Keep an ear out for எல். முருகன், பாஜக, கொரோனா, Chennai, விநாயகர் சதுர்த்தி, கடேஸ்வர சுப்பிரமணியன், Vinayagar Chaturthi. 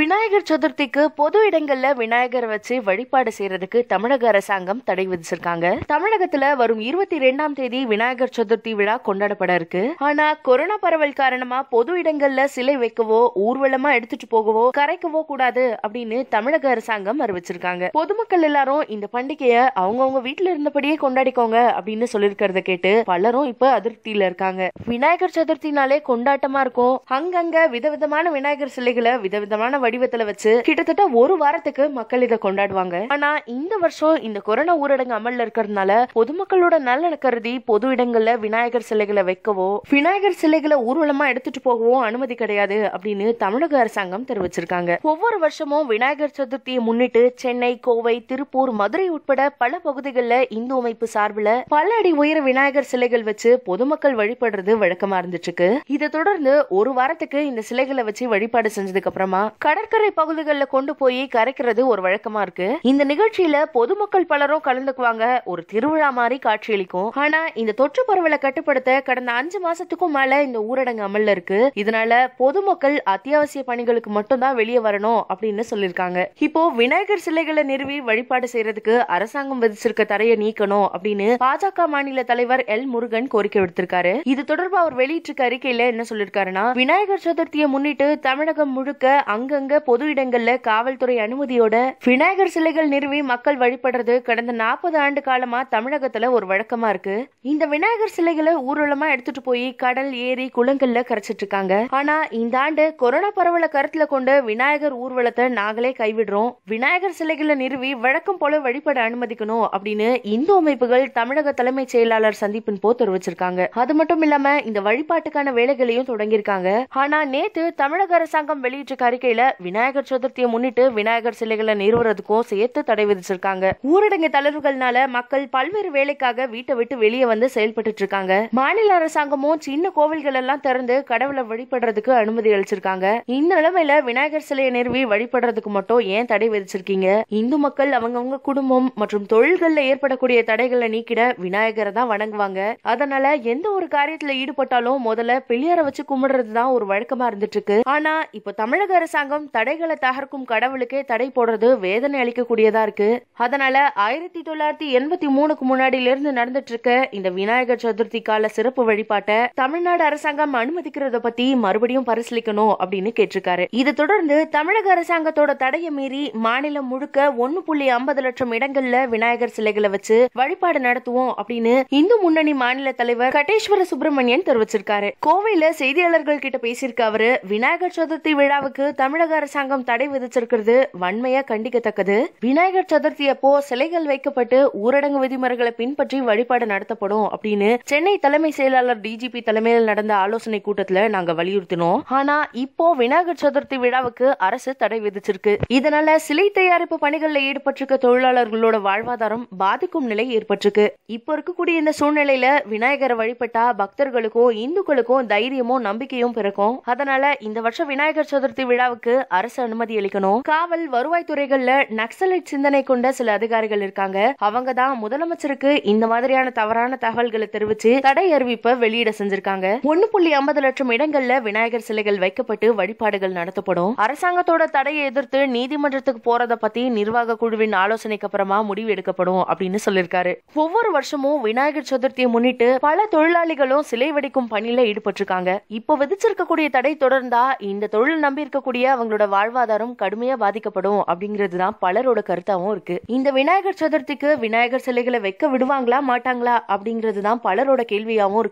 விநாயகர் சதுர்த்திக்கு பொது இடங்கள்ல விநாயகர் வச்சு வழிபாடு செய்யறதுக்கு தமிழக அரசாங்கம் தடை விதிச்சிருக்காங்க. தமிழகத்துல வரும் 22ஆம் தேதி விநாயகர் சதுர்த்தி விழா கொண்டாடப்பட இருக்கு. ஆனா கொரோனா பரவல் காரணமா பொது இடங்கள்ல சிலை வைக்கவோ ஊர்வலமா எடுத்துட்டு போகவோ கரைக்கவோ கூடாது அப்படின்னு தமிழக அரசாங்கம் அறிவிச்சிருக்காங்க. பொதுமக்கள் எல்லாரும் இந்த பண்டிகைய அவங்கவுங்க வீட்டுல இருந்தபடியே கொண்டாடிக்கோங்க அப்படின்னு சொல்லிருக்கிறத கேட்டு பலரும் இப்ப அதிருப்தியில இருக்காங்க. விநாயகர் சதுர்த்தினாலே கொண்டாட்டமா இருக்கும். அங்கங்க விதவிதமான விநாயகர் சிலைகளை விதவிதமான வடிவத்துல வச்சு கிட்டத்தட்ட ஒரு வாரத்துக்கு மக்கள் இதை கொண்டாடுவாங்க. ஆனா இந்த வருஷம் இந்த கொரோனா ஊரடங்கு அமல்ல இருக்கிறதுனால பொதுமக்களோட நலன் கருதி பொது இடங்கள்ல விநாயகர் சிலைகளை வைக்கவோ விநாயகர் சிலைகளை ஊர்வலமா எடுத்துட்டு போகவோ அனுமதி கிடையாது அப்படின்னு தமிழக அரசாங்கம் தெரிவிச்சிருக்காங்க. ஒவ்வொரு வருஷமும் விநாயகர் சதுர்த்தியை முன்னிட்டு சென்னை, கோவை, திருப்பூர், மதுரை உட்பட பல பகுதிகளில் இந்து அமைப்பு சார்பில் பல அடி உயர விநாயகர் சிலைகள் வச்சு பொதுமக்கள் வழிபடுறது வழக்கமா இருந்துட்டு இருக்கு. இதை தொடர்ந்து ஒரு வாரத்துக்கு இந்த சிலைகளை வச்சு வழிபாடு செஞ்சதுக்கு அப்புறமா கடற்கரை பகுதிகளில் கொண்டு போய் கரைக்கிறது ஒரு வழக்கமா இருக்கு. இந்த நிகழ்ச்சியில பொதுமக்கள் பலரும் கலந்துக்குவாங்க. ஒரு திருவிழா மாதிரி காட்சியளிக்கும். ஆனா இந்த தொற்று பரவலை கட்டுப்படுத்த கடந்த 5 மாசத்துக்கும் மேல இந்த ஊரடங்கு அமல்ல இருக்கு. இதனால பொதுமக்கள் அத்தியாவசிய பணிகளுக்கு மட்டும்தான் வெளியே வரணும் அப்படின்னு சொல்லியிருக்காங்க. இப்போ விநாயகர் சிலைகளை நிறுவி வழிபாடு செய்யறதுக்கு அரசாங்கம் விதிச்சிருக்க தடையை நீக்கணும் அப்படின்னு பாஜக மாநில தலைவர் எல். முருகன் கோரிக்கை விடுத்திருக்காரு. இது தொடர்பாக அவர் வெளியிட்டிருக்க அறிக்கையில என்ன சொல்லியிருக்காருன்னா, விநாயகர் சதுர்த்தியை முன்னிட்டு தமிழகம் முழுக்க அங்க பொது இடங்கள்ல காவல்துறை அனுமதியோட விநாயகர் சிலைகள் நிறுவி மக்கள் வழிபடுறது கடந்த 40 ஆண்டு காலமா தமிழகத்துல ஒரு வழக்கமா இருக்கு. இந்த விநாயகர் சிலைகளை ஊர்வலமா எடுத்துட்டு போய் கடல், ஏரி, குளங்கள்ல கரைச்சிட்டு இருக்காங்க. ஆனா இந்த ஆண்டு கொரோனா பரவலை கருத்துல கொண்டு விநாயகர் ஊர்வலத்தை நாங்களே கைவிடுறோம். விநாயகர் சிலைகளை நிறுவி வழக்கம் போல வழிபட அனுமதிக்கணும் அப்படின்னு இந்து அமைப்புகள் தமிழக தலைமைச் செயலாளர் சந்திப்பின் போது தெரிவிச்சிருக்காங்க. அது மட்டும் இல்லாம இந்த வழிபாட்டுக்கான வேலைகளையும் தொடங்கியிருக்காங்க. ஆனா நேத்து தமிழக அரசாங்கம் வெளியிட்டிருக்க அறிக்கையில விநாயகர் சதுர்த்தியை முன்னிட்டு விநாயகர் சிலைகளை நிறுவுறதுக்கும் சேர்த்து தடை விதிச்சிருக்காங்க. ஊரடங்கு தளர்வுகள்னால மக்கள் பல்வேறு வேலைக்காக வீட்டை விட்டு வெளியே வந்து செயல்பட்டு இருக்காங்க. மாநில அரசாங்கமும் சின்ன கோவில்கள் எல்லாம் திறந்து கடவுளை வழிபடுறதுக்கு அனுமதி அளிச்சிருக்காங்க. இந்த நிலைமையில விநாயகர் சிலையை நிறுவி வழிபடுறதுக்கு மட்டும் ஏன் தடை விதிச்சிருக்கீங்க? இந்து மக்கள் அவங்கவுங்க குடும்பம் மற்றும் தொழில்கள்ல ஏற்படக்கூடிய தடைகளை நீக்கிட விநாயகரை தான் வணங்குவாங்க. அதனால எந்த ஒரு காரியத்துல ஈடுபட்டாலும் முதல்ல பிள்ளையாரை வச்சு கும்பிடுறதுதான் ஒரு வழக்கமா இருந்துட்டு இருக்கு. ஆனா இப்ப தமிழக அரசாங்கம் தடைகளை தகர்க்கும் கடவுளுக்கே தடை போடுறது வேதனை அளிக்கக்கூடியதா இருக்கு. அதனால 1983க்கு முன்னாடியில இருந்து நடந்துட்டு இருக்க இந்த விநாயகர் சதுர்த்தி கால சிறப்பு வழிபாட்டை தமிழ்நாடு அரசாங்கம் அனுமதிக்கிறத பத்தி மறுபடியும் பரிசீலிக்கணும் அப்படின்னு கேட்டிருக்காரு. இது தொடர்ந்து தமிழக அரசாங்கத்தோட தடையை மீறி மாநிலம் முழுக்க 1.50 லட்சம் இடங்கள்ல விநாயகர் சிலைகளை வச்சு வழிபாடு நடத்துவோம் அப்படின்னு இந்து முன்னணி மாநில தலைவர் கடேஸ்வர சுப்பிரமணியன் தெரிவிச்சிருக்காரு. கோவையில செய்தியாளர்கள் கிட்ட பேசியிருக்க அவரு, விநாயகர் சதுர்த்தி விழாவுக்கு தமிழக அரசாங்கம் தடை விதிச்சிருக்கிறது வன்மையா கண்டிக்கத்தக்கது. விநாயகர் சதுர்த்தி அப்போ சிலைகள் வைக்கப்பட்டு ஊரடங்கு விதிமுறைகளை பின்பற்றி வழிபாடு நடத்தப்படும் அப்படின்னு சென்னை தலைமை செயலாளர் டிஜிபி தலைமையில் நடந்த ஆலோசனை கூட்டத்துல நாங்க வலியுறுத்தினோம். ஆனா இப்போ விநாயகர் சதுர்த்தி விழாவுக்கு அரசு தடை விதிச்சிருக்கு. இதனால சிலை தயாரிப்பு பணிகளில் ஈடுபட்டிருக்க தொழிலாளர்களோட வாழ்வாதாரம் பாதிக்கும் நிலை ஏற்பட்டிருக்கு. இப்ப இருக்கக்கூடிய இந்த சூழ்நிலையில விநாயகரை வழிபட்டா பக்தர்களுக்கும் இந்துக்களுக்கும் தைரியமும் நம்பிக்கையும் பிறக்கும். அதனால இந்த வருஷம் விநாயகர் சதுர்த்தி விழாவுக்கு அரசு அனுமதி அளிக்கணும். காவல், வருவாய் துறைகள்ல நக்சலைட் சிந்தனை கொண்ட சில அதிகாரிகள் இருக்காங்க. அவங்க தான் முதலமைச்சருக்கு இந்த மாதிரியான தவறான தகவல்களை தெரிவிச்சு தடை அறிவிப்பை வெளியிட செஞ்சிருக்காங்க. 1.50 லட்சம் இடங்கள்ல விநாயகர் சிலைகள் வைக்கப்பட்டு வழிபாடுகள் நடத்தப்படும். அரசாங்கத்தோட தடையை எதிர்த்து நீதிமன்றத்துக்கு போறத பத்தி நிர்வாக குழுவின் ஆலோசனைக்கு அப்புறமா முடிவு எடுக்கப்படும் அப்படின்னு சொல்லியிருக்காரு. ஒவ்வொரு வருஷமும் விநாயகர் சதுர்த்தியை முன்னிட்டு பல தொழிலாளிகளும் சிலை வடிக்கும் பணியில ஈடுபட்டிருக்காங்க. இப்ப விதிச்சிருக்கக்கூடிய தடை தொடர்ந்தா இந்த தொழில் நம்பி இருக்கக்கூடிய அவங்களோட வாழ்வாதாரம் கடுமையா பாதிக்கப்படும் அப்படிங்கிறது தான் பலரோட கருத்தாவும் இருக்கு. இந்த விநாயகர் சதுர்த்திக்கு விநாயகர் சிலைகளை வைக்க விடுவாங்களா மாட்டாங்களா அப்படிங்கிறது தான் பலரோட கேள்வியாவும் இருக்கு.